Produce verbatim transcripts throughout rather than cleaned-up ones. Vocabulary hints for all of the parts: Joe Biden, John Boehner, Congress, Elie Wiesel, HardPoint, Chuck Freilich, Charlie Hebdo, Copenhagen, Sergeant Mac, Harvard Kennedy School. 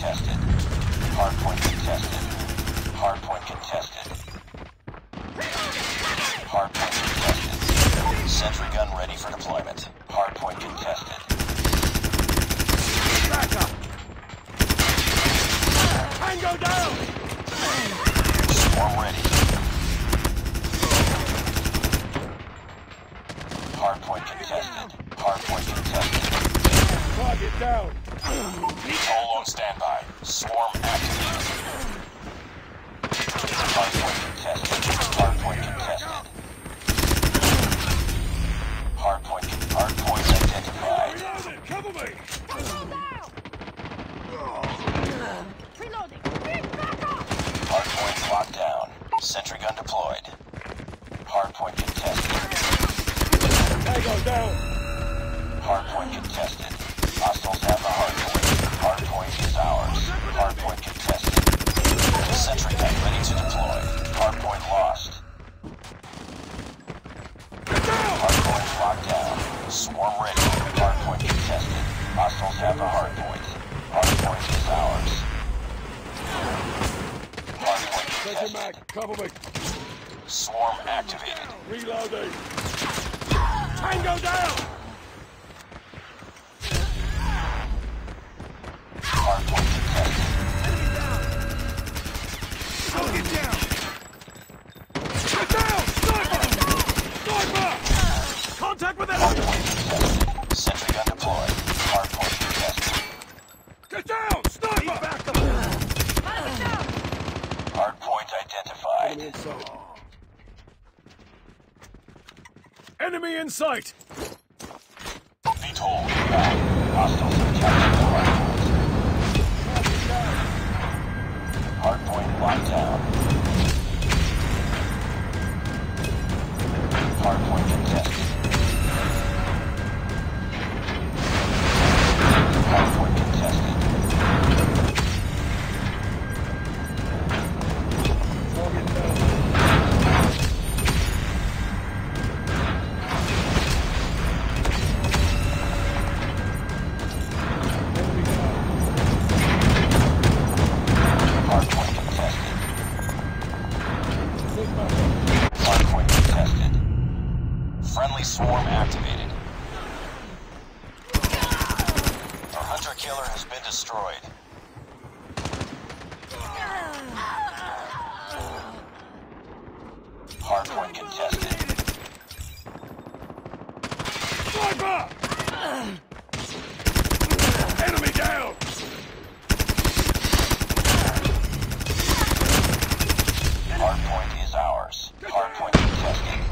contested. Hardpoint contested. Hardpoint contested. Hardpoint contested. Sentry gun ready for deployment. Hardpoint contested. Back up! Tango down! Swarm ready. Hardpoint contested. Hardpoint contested. Target down! All on standby. Swarm activated. Hardpoint contested. Hardpoint contested. Hardpoint. Hardpoint identified. Reloaded. Cover me. Reloading. Back up. Hardpoint locked down. Sentry gun deployed. Hardpoint contested. Tango down. Hardpoint contested. Hostiles have the hardpoint. Hardpoint is ours. Hardpoint contested. The sentry gun ready to deploy. Hardpoint lost. Hardpoint locked down. Swarm ready. Hardpoint contested. Hostiles have the hardpoint. Hardpoint is ours. Hardpoint contested. Sergeant Mac, cover me. Swarm activated. Reloading. Tango down! Enemy in sight! Behold, inbound. Hostiles have captured the hardpoint. Hardpoint locked down. Hardpoint contested. Hardpoint contested. Swarm activated. The hunter killer has been destroyed. Hardpoint contested. Sniper! Enemy down! Hardpoint is ours. Hardpoint contested.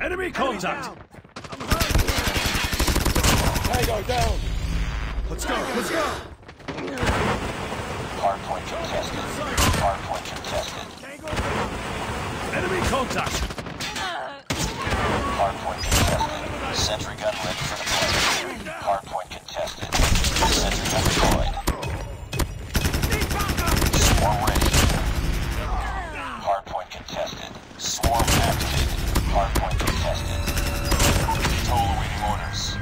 Enemy contact! Enemy down. Tango down! Let's go, let's go! Hardpoint contested. Hardpoint contested. Enemy contact! Hardpoint contested. Sentry gun ready for deployment. Hardpoint contested. Sentry gun deployed. Swarm ready. Hardpoint contested. Swarm activated. Hardpoint contested. Veto awaiting orders.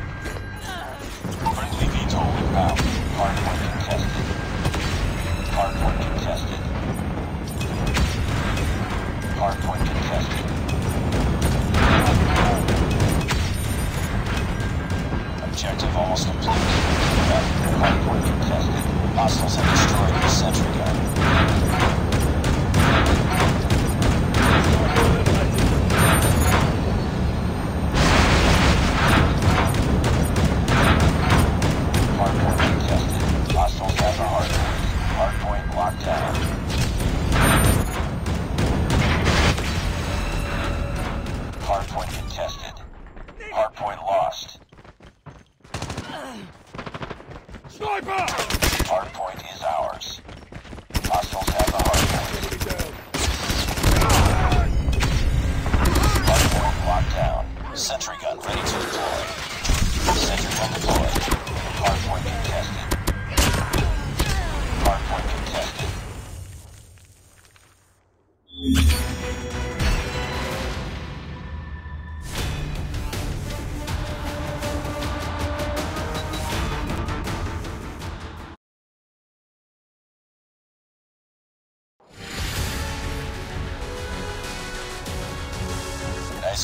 Friendly veto inbound. Hardpoint contested. Hardpoint contested. Hardpoint contested. Objective almost complete. Hardpoint contested. Hostiles have destroyed the sentry gun.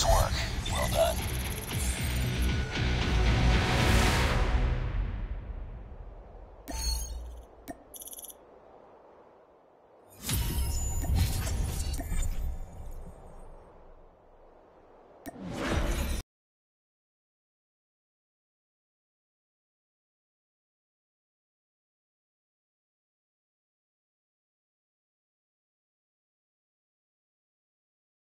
password.